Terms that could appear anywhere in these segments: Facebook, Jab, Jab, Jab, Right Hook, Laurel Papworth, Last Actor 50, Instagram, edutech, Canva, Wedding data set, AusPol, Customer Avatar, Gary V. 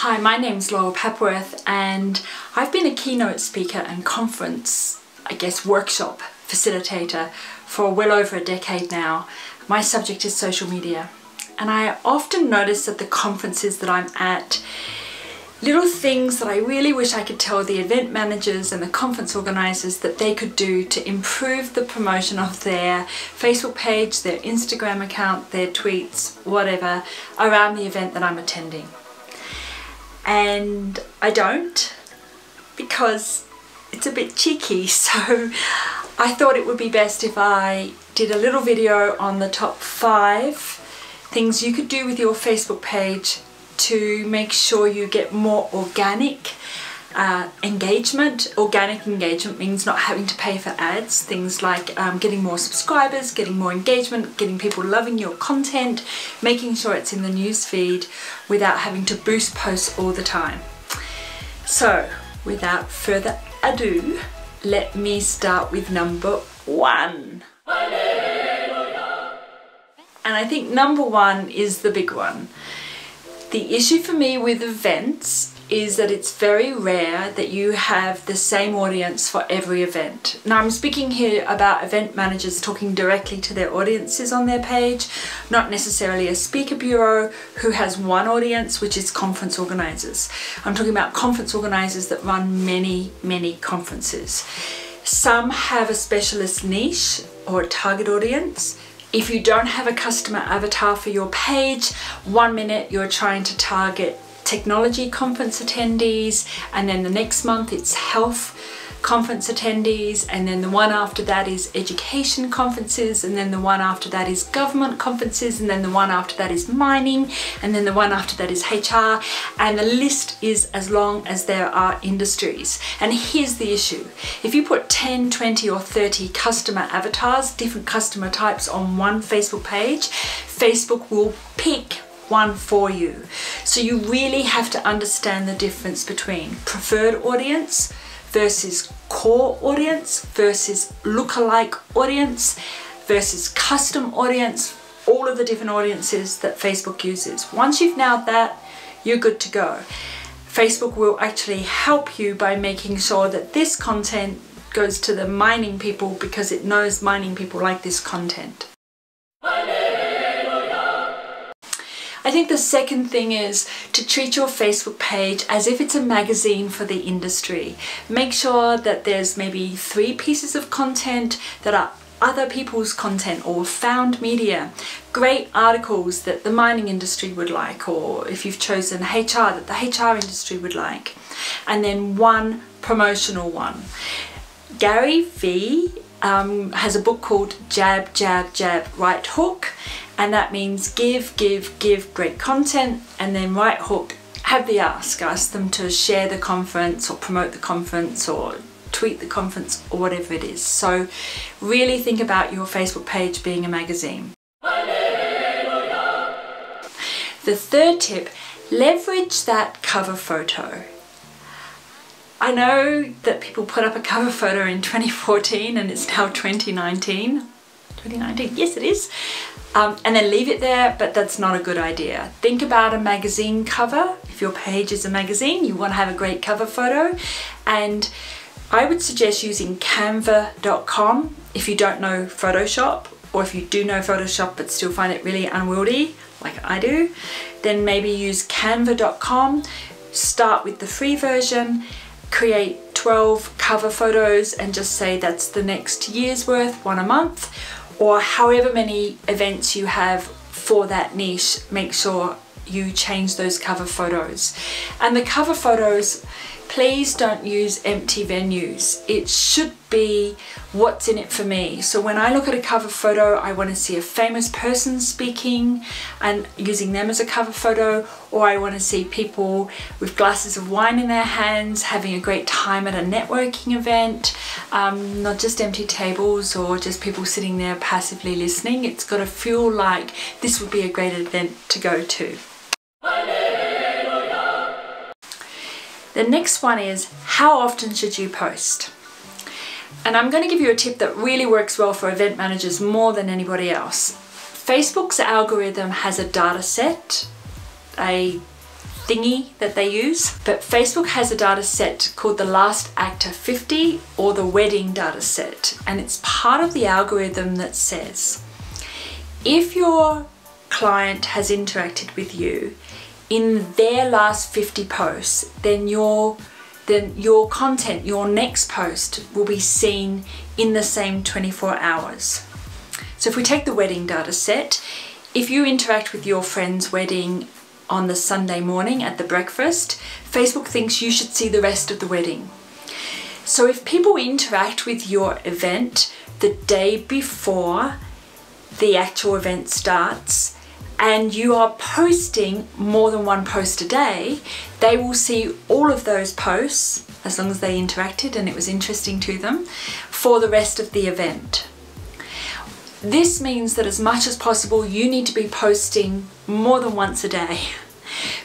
Hi, my name's Laurel Papworth and I've been a keynote speaker and conference, I guess, workshop facilitator for well over a decade now. My subject is social media, and I often notice at the conferences that I'm at little things that I really wish I could tell the event managers and the conference organisers that they could do to improve the promotion of their Facebook page, their Instagram account, their tweets, whatever, around the event that I'm attending. And I don't, because it's a bit cheeky, so I thought it would be best if I did a little video on the top 5 things you could do with your Facebook page to make sure you get more organic engagement. Organic engagement means not having to pay for ads, things like getting more subscribers, getting more engagement, getting people loving your content, making sure it's in the newsfeed without having to boost posts all the time. So without further ado, let me start with number 1. And I think number 1 is the big one. The issue for me with events is that it's very rare that you have the same audience for every event. Now, I'm speaking here about event managers talking directly to their audiences on their page, not necessarily a speaker bureau who has one audience, which is conference organisers. I'm talking about conference organisers that run many conferences. Some have a specialist niche or a target audience. If you don't have a customer avatar for your page, one minute you're trying to target technology conference attendees, and then the next month it's health conference attendees, and then the one after that is education conferences, and then the one after that is government conferences, and then the one after that is mining, and then the one after that is HR, and the list is as long as there are industries. And here's the issue. If you put 10, 20 or 30 customer avatars, different customer types on one Facebook page, Facebook will pick one for you. So you really have to understand the difference between preferred audience versus core audience versus lookalike audience versus custom audience, all of the different audiences that Facebook uses. Once you've nailed that, you're good to go. Facebook will actually help you by making sure that this content goes to the mining people because it knows mining people like this content. I think the second thing is to treat your Facebook page as if it's a magazine for the industry. Make sure that there's maybe 3 pieces of content that are other people's content or found media. Great articles that the mining industry would like, or if you've chosen HR, that the HR industry would like. And then one promotional one. Gary V has a book called Jab, Jab, Jab, Right Hook. And that means give great content, and then right hook, have the ask. Ask them to share the conference or promote the conference or tweet the conference or whatever it is. So really think about your Facebook page being a magazine. The third tip, leverage that cover photo. I know that people put up a cover photo in 2014 and it's now 2019. 2019, yes it is. And then leave it there, but that's not a good idea. Think about a magazine cover. If your page is a magazine, you want to have a great cover photo. And I would suggest using canva.com if you don't know Photoshop, or if you do know Photoshop but still find it really unwieldy, like I do, then maybe use canva.com. Start with the free version, create 12 cover photos and just say that's the next year's worth, one a month, or however many events you have for that niche. Make sure you change those cover photos. And the cover photos, please don't use empty venues. It should be what's in it for me. So when I look at a cover photo, I want to see a famous person speaking and using them as a cover photo, or I want to see people with glasses of wine in their hands having a great time at a networking event, not just empty tables or just people sitting there passively listening. It's got to feel like this would be a great event to go to. The next one is, how often should you post? And I'm going to give you a tip that really works well for event managers more than anybody else. Facebook's algorithm has a data set, a thingy that they use. But Facebook has a data set called the Last Actor 50 or the Wedding data set. And it's part of the algorithm that says, if your client has interacted with you in their last 50 posts, then your content, your next post, will be seen in the same 24 hours. So if we take the wedding data set, if you interact with your friend's wedding on the Sunday morning at the breakfast, Facebook thinks you should see the rest of the wedding. So if people interact with your event the day before the actual event starts, and you are posting more than one post a day, they will see all of those posts, as long as they interacted and it was interesting to them, for the rest of the event. This means that as much as possible, you need to be posting more than once a day,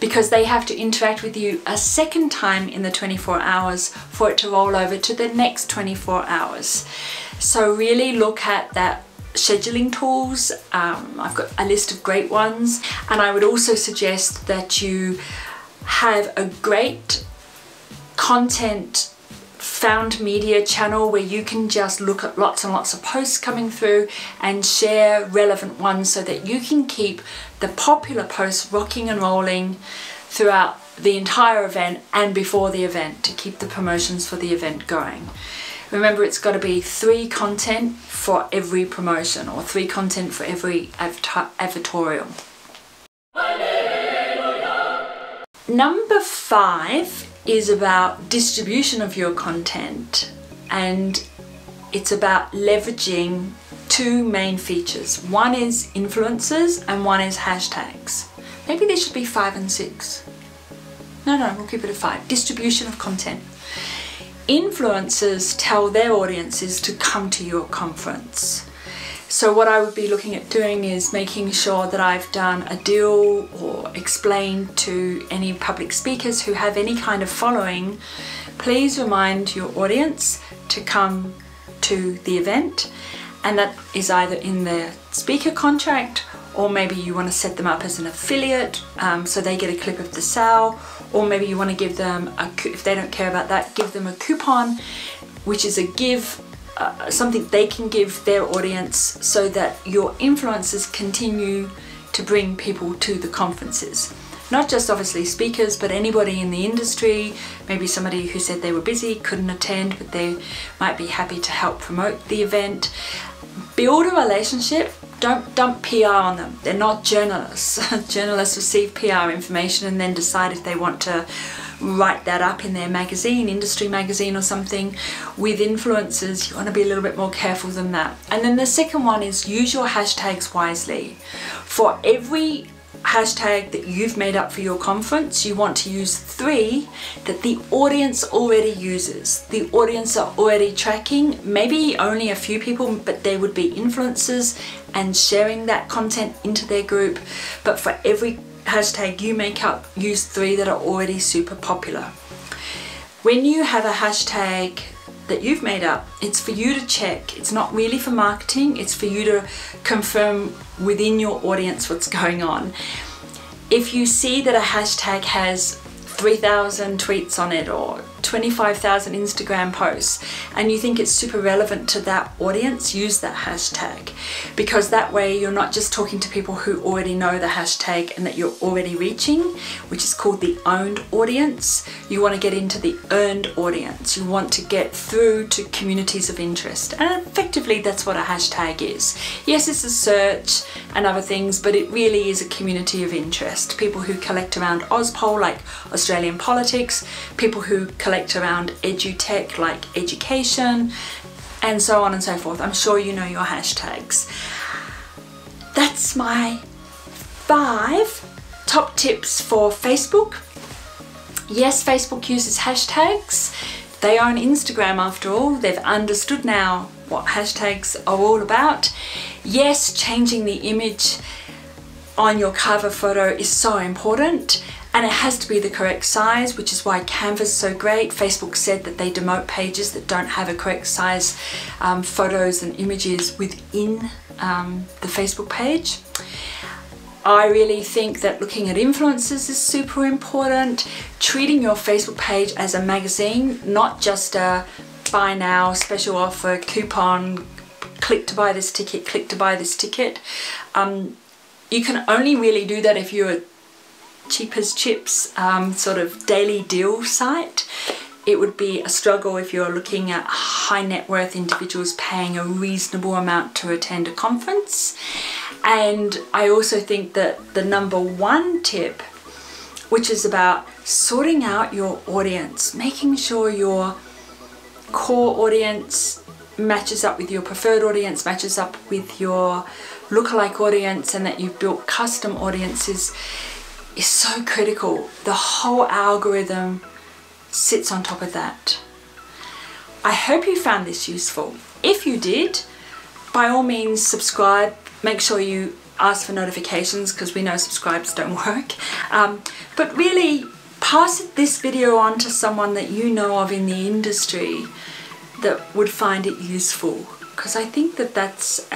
because they have to interact with you a second time in the 24 hours for it to roll over to the next 24 hours. So really look at that. Scheduling tools, I've got a list of great ones, and I would also suggest that you have a great content found media channel where you can just look at lots and lots of posts coming through and share relevant ones so that you can keep the popular posts rocking and rolling throughout the entire event and before the event to keep the promotions for the event going. Remember, it's got to be three content for every promotion, or three content for every advertorial. Hallelujah. Number 5 is about distribution of your content, and it's about leveraging two main features. One is influencers and one is hashtags. Maybe there should be 5 and 6. No, we'll keep it at 5. Distribution of content. Influencers tell their audiences to come to your conference. So what I would be looking at doing is making sure that I've done a deal or explained to any public speakers who have any kind of following, please remind your audience to come to the event. And that is either in their speaker contract, or maybe you want to set them up as an affiliate so they get a clip of the sale, or maybe you want to give them, if they don't care about that, give them a coupon, which is a give, something they can give their audience so that your influencers continue to bring people to the conferences. Not just obviously speakers, but anybody in the industry, maybe somebody who said they were busy, couldn't attend, but they might be happy to help promote the event. Build a relationship. Don't dump PR on them. They're not journalists. Journalists receive PR information and then decide if they want to write that up in their magazine, industry magazine or something. With influencers, you want to be a little bit more careful than that. And then the second one is use your hashtags wisely. For every hashtag that you've made up for your conference, you want to use 3 that the audience already uses. The audience are already tracking, maybe only a few people, but they would be influencers and sharing that content into their group. But for every hashtag you make up, use 3 that are already super popular. When you have a hashtag that you've made up, it's for you to check. It's not really for marketing, it's for you to confirm within your audience what's going on. If you see that a hashtag has 3,000 tweets on it or 25,000 Instagram posts and you think it's super relevant to that audience, use that hashtag, because that way you're not just talking to people who already know the hashtag and that you're already reaching, which is called the owned audience. You want to get into the earned audience. You want to get through to communities of interest, and effectively that's what a hashtag is. Yes, it's a search and other things, but it really is a community of interest. People who collect around AusPol, like Australian politics, people who collect around edutech, like education, and so on and so forth. I'm sure you know your hashtags. That's my 5 top tips for Facebook. Yes, Facebook uses hashtags. They own Instagram after all. They've understood now what hashtags are all about. Yes, changing the image on your cover photo is so important. And it has to be the correct size, which is why Canva's so great. Facebook said that they demote pages that don't have a correct size photos and images within the Facebook page. I really think that looking at influencers is super important, treating your Facebook page as a magazine, not just a buy now, special offer, coupon, click to buy this ticket, click to buy this ticket. You can only really do that if you're a cheap as chips sort of daily deal site. It would be a struggle if you're looking at high net worth individuals paying a reasonable amount to attend a conference. And I also think that the number one tip, which is about sorting out your audience, making sure your core audience matches up with your preferred audience, matches up with your lookalike audience, and that you've built custom audiences is so critical. The whole algorithm sits on top of that. I hope you found this useful. If you did, by all means subscribe, make sure you ask for notifications because we know subscribes don't work. But really pass this video on to someone that you know of in the industry that would find it useful, because I think that that's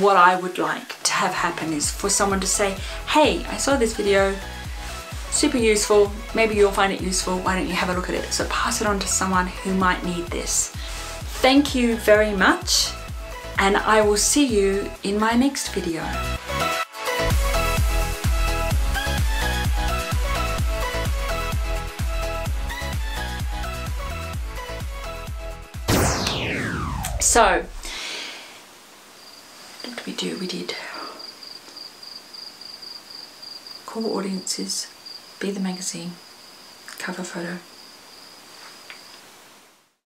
what I would like to have happen, is for someone to say, hey, I saw this video, super useful, maybe you'll find it useful, why don't you have a look at it? So pass it on to someone who might need this. Thank you very much, and I will see you in my next video. So, what did we do? We did core audiences, be the magazine, cover photo.